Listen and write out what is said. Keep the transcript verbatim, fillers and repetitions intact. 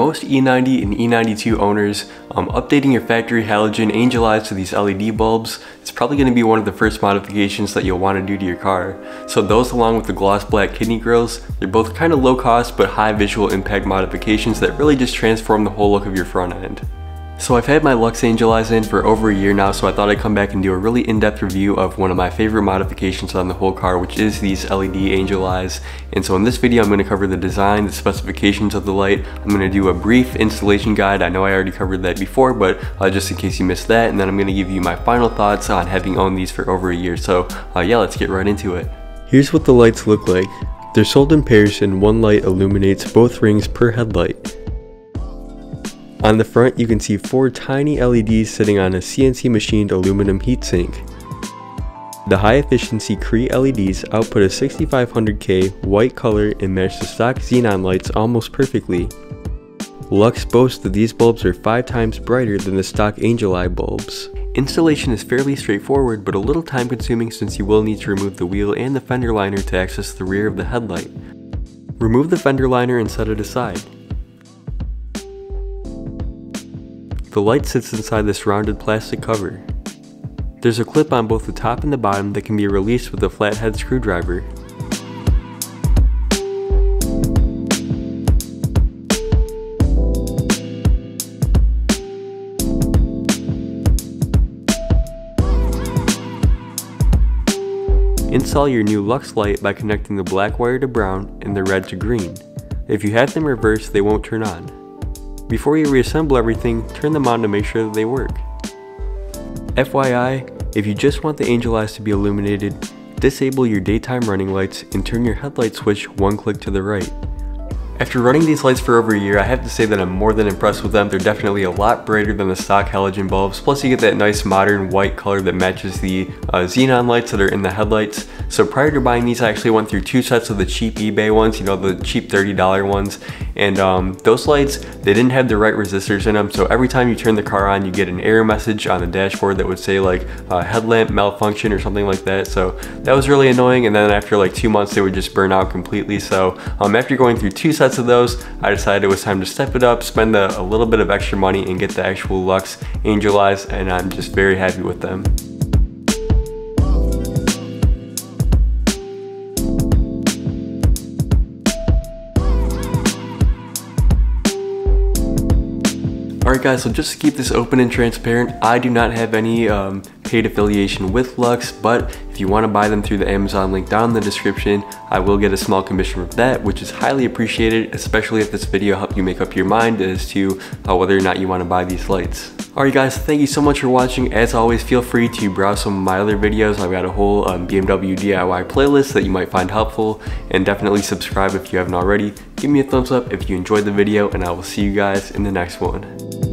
most E ninety and E ninety-two owners, um, updating your factory halogen angel eyes to these L E D bulbs is probably going to be one of the first modifications that you'll want to do to your car. So those, along with the gloss black kidney grills, they're both kind of low cost but high visual impact modifications that really just transform the whole look of your front end. So I've had my Lux angel eyes in for over a year now, so I thought I'd come back and do a really in-depth review of one of my favorite modifications on the whole car, which is these L E D angel eyes. And so in this video, I'm going to cover the design, the specifications of the light. I'm going to do a brief installation guide. I know I already covered that before, but uh, just in case you missed that. And then I'm going to give you my final thoughts on having owned these for over a year. So uh, yeah, let's get right into it. Here's what the lights look like. They're sold in pairs and one light illuminates both rings per headlight. On the front, you can see four tiny L E Ds sitting on a C N C machined aluminum heatsink. The high efficiency Cree L E Ds output a sixty-five hundred K white color and match the stock xenon lights almost perfectly. Lux boasts that these bulbs are five times brighter than the stock angel eye bulbs. Installation is fairly straightforward but a little time consuming, since you will need to remove the wheel and the fender liner to access the rear of the headlight. Remove the fender liner and set it aside. The light sits inside this rounded plastic cover. There's a clip on both the top and the bottom that can be released with a flathead screwdriver. Install your new Lux light by connecting the black wire to brown and the red to green. If you have them reversed, they won't turn on. Before you reassemble everything, turn them on to make sure that they work. F Y I, if you just want the angel eyes to be illuminated, disable your daytime running lights and turn your headlight switch one click to the right. After running these lights for over a year, I have to say that I'm more than impressed with them. They're definitely a lot brighter than the stock halogen bulbs, plus you get that nice modern white color that matches the uh, xenon lights that are in the headlights. So prior to buying these, I actually went through two sets of the cheap eBay ones, you know, the cheap thirty dollar ones. And um, those lights, they didn't have the right resistors in them, so every time you turn the car on, you get an error message on the dashboard that would say like uh, headlamp malfunction or something like that. So that was really annoying, and then after like two months, they would just burn out completely. So um, after going through two sets of those, I decided it was time to step it up, spend a, a little bit of extra money and get the actual Lux angel eyes, and I'm just very happy with them. Alright guys, so just to keep this open and transparent, I do not have any um, paid affiliation with Lux, but if you want to buy them through the Amazon link down in the description, I will get a small commission from that, which is highly appreciated, especially if this video helped you make up your mind as to uh, whether or not you want to buy these lights. Alright guys, thank you so much for watching. As always, feel free to browse some of my other videos. I've got a whole um, B M W D I Y playlist that you might find helpful, and definitely subscribe if you haven't already. Give me a thumbs up if you enjoyed the video, and I will see you guys in the next one.